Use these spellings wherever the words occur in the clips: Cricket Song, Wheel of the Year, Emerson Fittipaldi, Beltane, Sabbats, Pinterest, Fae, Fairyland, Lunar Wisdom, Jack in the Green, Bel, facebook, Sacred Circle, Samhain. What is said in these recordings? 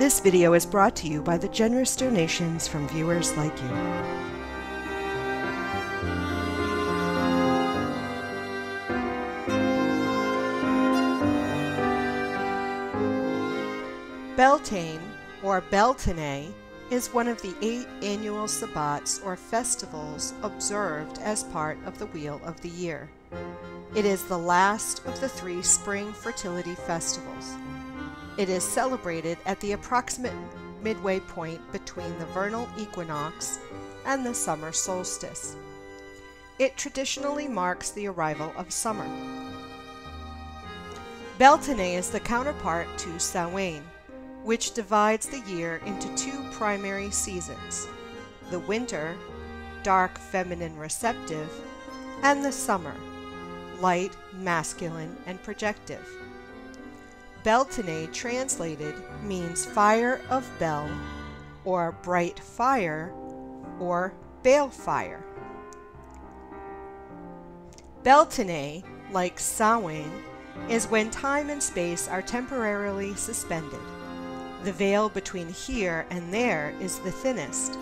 This video is brought to you by the generous donations from viewers like you. Beltane, or Beltane, is one of the 8 annual Sabbats or festivals observed as part of the Wheel of the Year. It is the last of the 3 spring fertility festivals. It is celebrated at the approximate midway point between the vernal equinox and the summer solstice. It traditionally marks the arrival of summer. Beltane is the counterpart to Samhain, which divides the year into 2 primary seasons: the winter, dark feminine receptive, and the summer, light masculine and projective. Beltane, translated, means fire of Bel, or bright fire, or balefire. Beltane, like Samhain, is when time and space are temporarily suspended. The veil between here and there is the thinnest,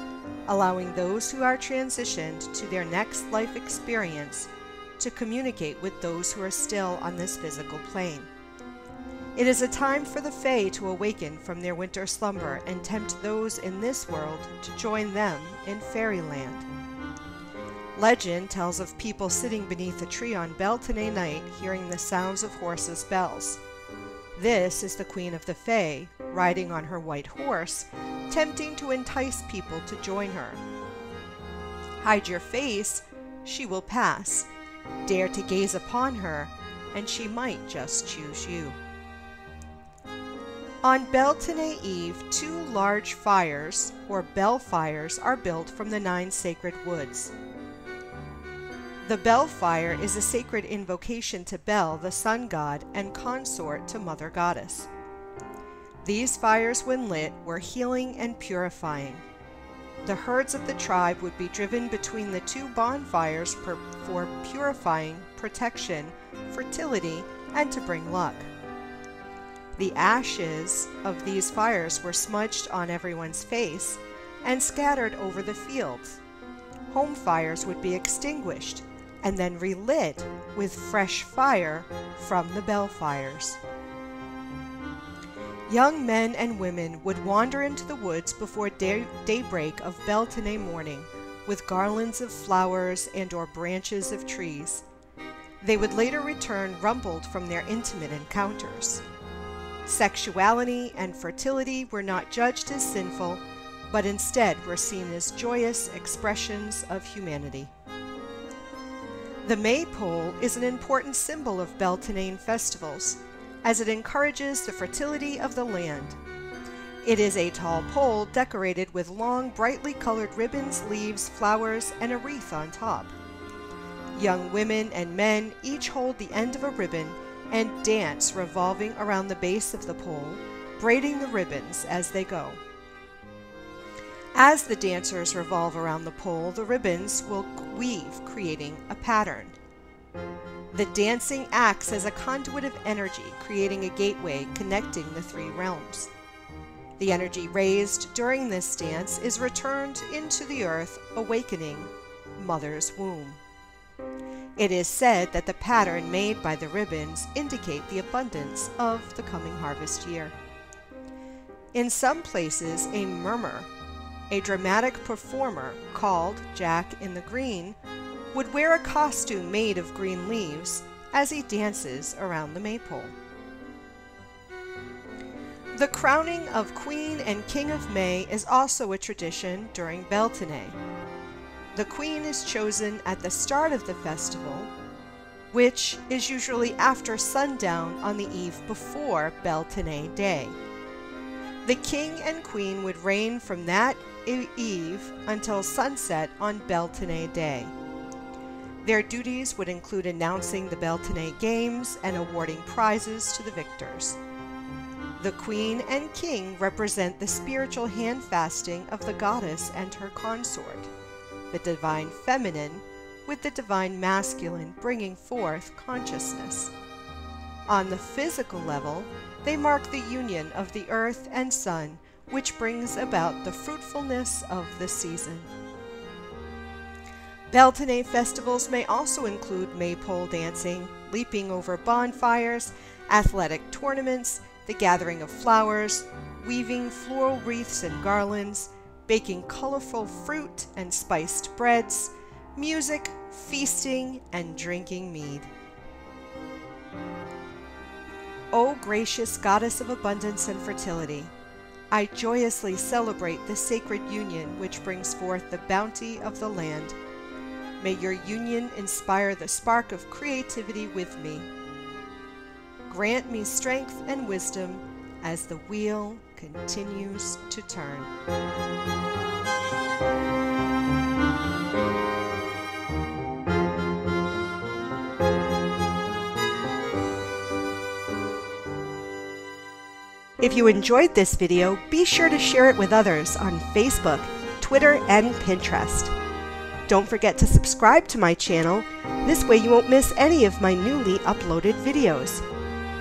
allowing those who are transitioned to their next life experience to communicate with those who are still on this physical plane. It is a time for the Fae to awaken from their winter slumber and tempt those in this world to join them in Fairyland. Legend tells of people sitting beneath a tree on Beltane night hearing the sounds of horses' bells. This is the Queen of the Fae, riding on her white horse, tempting to entice people to join her. Hide your face, she will pass. Dare to gaze upon her, and she might just choose you. On Beltane Eve, 2 large fires, or bell fires, are built from the 9 sacred woods. The bell fire is a sacred invocation to Bel, the sun god, and consort to Mother Goddess. These fires, when lit, were healing and purifying. The herds of the tribe would be driven between the 2 bonfires for purifying, protection, fertility, and to bring luck. The ashes of these fires were smudged on everyone's face and scattered over the fields. Home fires would be extinguished and then relit with fresh fire from the bell fires. Young men and women would wander into the woods before daybreak of Beltane morning with garlands of flowers and/or branches of trees. They would later return rumpled from their intimate encounters. Sexuality and fertility were not judged as sinful, but instead were seen as joyous expressions of humanity. The maypole is an important symbol of Beltane festivals, as it encourages the fertility of the land. It is a tall pole decorated with long, brightly colored ribbons, leaves, flowers, and a wreath on top. Young women and men each hold the end of a ribbon and dance revolving around the base of the pole, braiding the ribbons as they go. As the dancers revolve around the pole, the ribbons will weave, creating a pattern. The dancing acts as a conduit of energy, creating a gateway connecting the 3 realms. The energy raised during this dance is returned into the earth, awakening Mother's womb. It is said that the pattern made by the ribbons indicate the abundance of the coming harvest year. In some places, a murmur, a dramatic performer called Jack in the Green, would wear a costume made of green leaves as he dances around the maypole. The crowning of Queen and King of May is also a tradition during Beltane. The queen is chosen at the start of the festival, which is usually after sundown on the eve before Beltane Day. The king and queen would reign from that eve until sunset on Beltane Day. Their duties would include announcing the Beltane games and awarding prizes to the victors. The queen and king represent the spiritual hand fasting of the goddess and her consort, the divine feminine with the divine masculine bringing forth consciousness. On the physical level, they mark the union of the earth and sun which brings about the fruitfulness of the season. Beltane festivals may also include maypole dancing, leaping over bonfires, athletic tournaments, the gathering of flowers, weaving floral wreaths and garlands, baking colorful fruit and spiced breads, music, feasting, and drinking mead. O gracious goddess of abundance and fertility, I joyously celebrate the sacred union which brings forth the bounty of the land. May your union inspire the spark of creativity with me. Grant me strength and wisdom as the wheel continues to turn. If you enjoyed this video, be sure to share it with others on Facebook, Twitter, and Pinterest. Don't forget to subscribe to my channel. This way you won't miss any of my newly uploaded videos.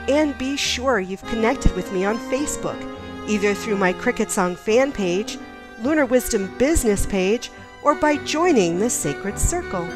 And be sure you've connected with me on Facebook, either through my Cricket Song fan page, Lunar Wisdom business page, or by joining the Sacred Circle.